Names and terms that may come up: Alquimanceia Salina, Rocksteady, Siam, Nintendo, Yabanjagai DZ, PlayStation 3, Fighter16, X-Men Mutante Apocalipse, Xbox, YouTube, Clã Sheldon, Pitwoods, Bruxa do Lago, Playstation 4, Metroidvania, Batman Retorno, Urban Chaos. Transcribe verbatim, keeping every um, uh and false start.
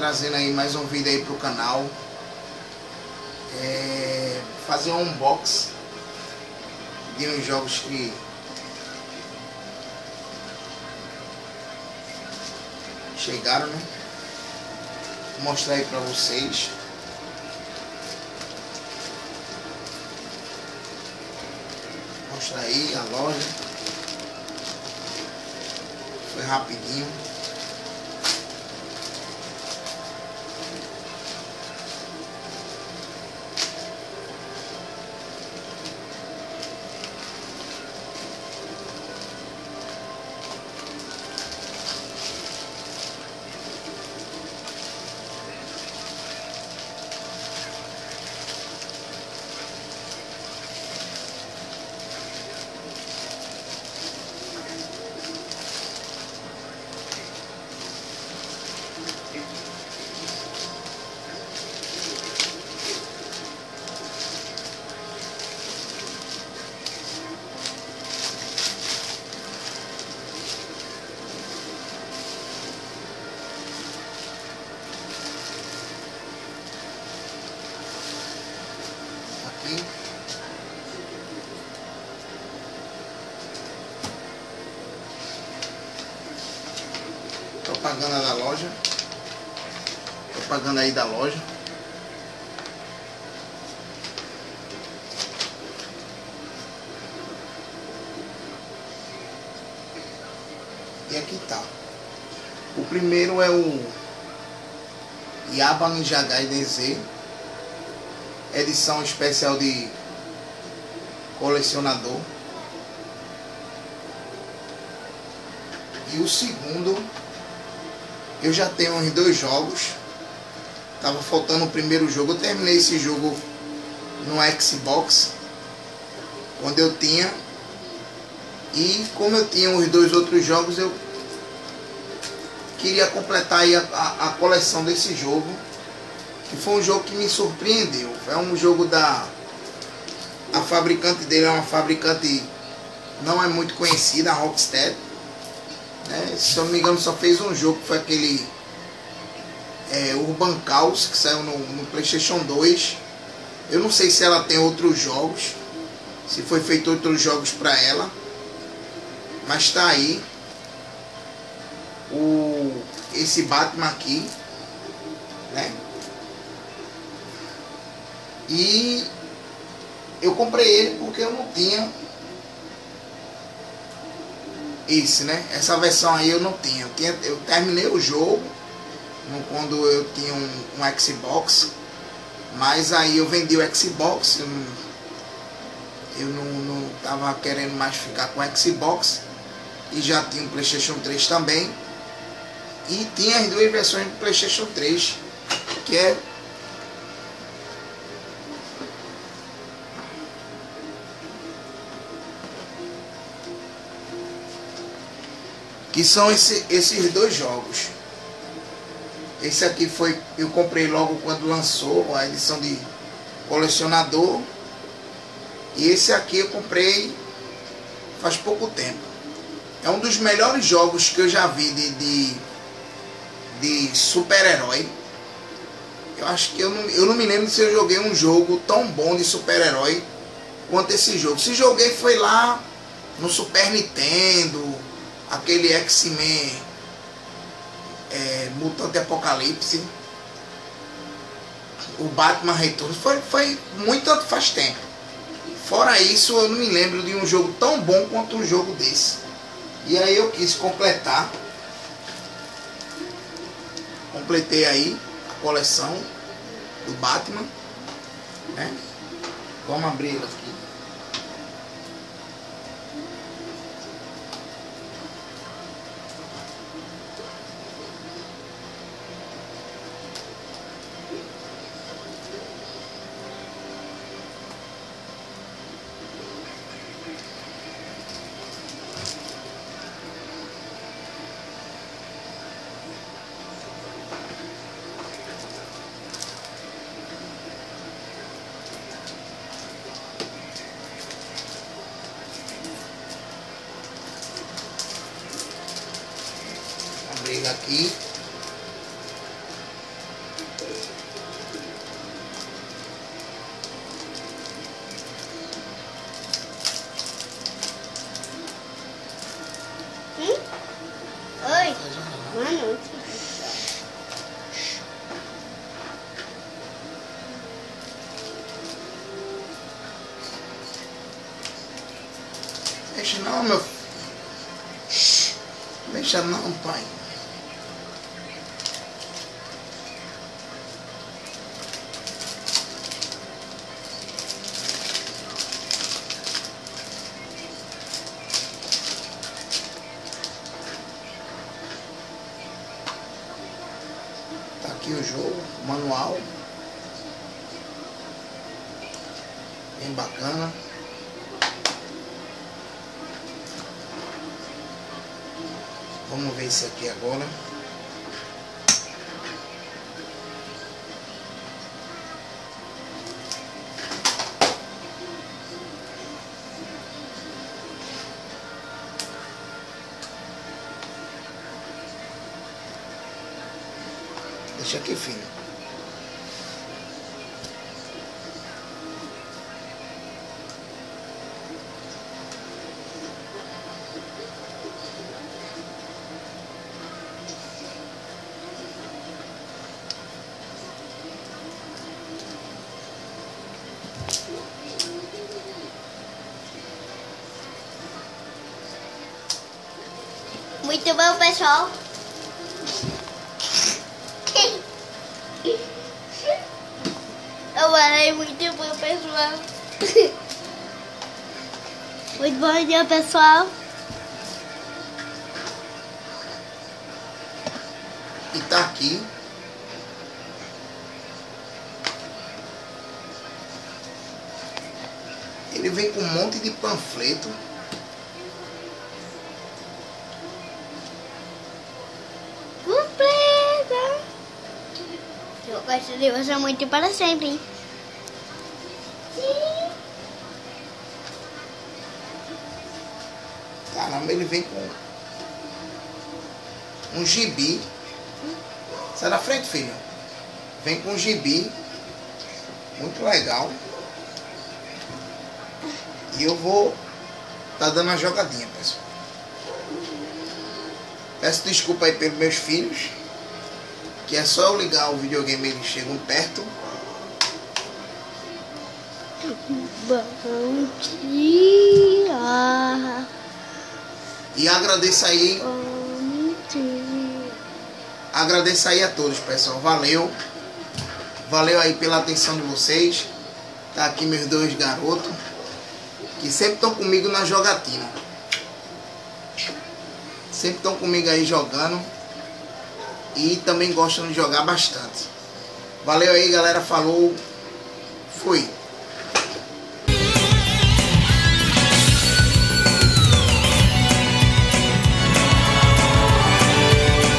trazendo aí mais um vídeo aí pro canal, é, fazer um unboxing de uns jogos que chegaram, né? Vou mostrar aí pra vocês. Mostrar aí a loja. Foi rapidinho. Propaganda da loja. Propaganda aí da loja. E aqui tá. O primeiro é o Yabanjagai D Z, edição especial de colecionador. E o segundo, eu já tenho uns dois jogos. Tava faltando o primeiro jogo. Eu terminei esse jogo no Xbox, onde eu tinha. E como eu tinha os dois outros jogos, eu queria completar aí a, a, a coleção desse jogo, que foi um jogo que me surpreendeu. É um jogo da... A fabricante dele é uma fabricante não é muito conhecida, a Rocksteady, né? Se eu não me engano, só fez um jogo, que foi aquele é, Urban Chaos, que saiu no, no PlayStation dois. Eu não sei se ela tem outros jogos, se foi feito outros jogos para ela, mas tá aí o, esse Batman aqui, né? E eu comprei ele porque eu não tinha esse, né? Essa versão aí eu não tinha. Eu, tinha, eu terminei o jogo no, quando eu tinha um, um Xbox, mas aí eu vendi o Xbox. Eu não, eu não, não tava querendo mais ficar com o Xbox, e já tinha um PlayStation três também. E tinha as duas versões do PlayStation três, que é... que são esse, esses dois jogos. Esse aqui foi... eu comprei logo quando lançou a edição de colecionador. E esse aqui eu comprei faz pouco tempo. É um dos melhores jogos que eu já vi de, de, de super-herói. Eu acho que eu não, eu não me lembro se eu joguei um jogo tão bom de super-herói quanto esse jogo. Se joguei foi lá no Super Nintendo, aquele X-Men é, Mutante Apocalipse, o Batman Retorno, foi, foi muito faz tempo. Fora isso, eu não me lembro de um jogo tão bom quanto um jogo desse. E aí eu quis completar. Completei aí a coleção do Batman, né? Vamos abrir aqui. Aqui Mano, onde que isso? Deixa não, meu filho. Deixa não, pai. Tá aqui o jogo, o manual. Bem bacana. Vamos ver isso aqui agora. Deixa aqui, filho. Muito bom, pessoal. Eu falei muito bom, pessoal. Muito bom dia, pessoal. E tá aqui. Ele vem com um monte de panfleto. Gosto de você muito para sempre, hein? Caramba, ele vem com um gibi. Sai da frente, filho. Vem com um gibi. Muito legal. E eu vou tá dando uma jogadinha, pessoal. Peço desculpa aí pelos meus filhos. Que é só eu ligar o videogame e eles chegam perto. Bom dia! E agradeço aí. Bom dia. Agradeço aí a todos, pessoal. Valeu. Valeu aí pela atenção de vocês. Tá aqui meus dois garotos. Que sempre estão comigo na jogatina. Sempre estão comigo aí jogando. E também gostam de jogar bastante. Valeu aí, galera. Falou. Fui.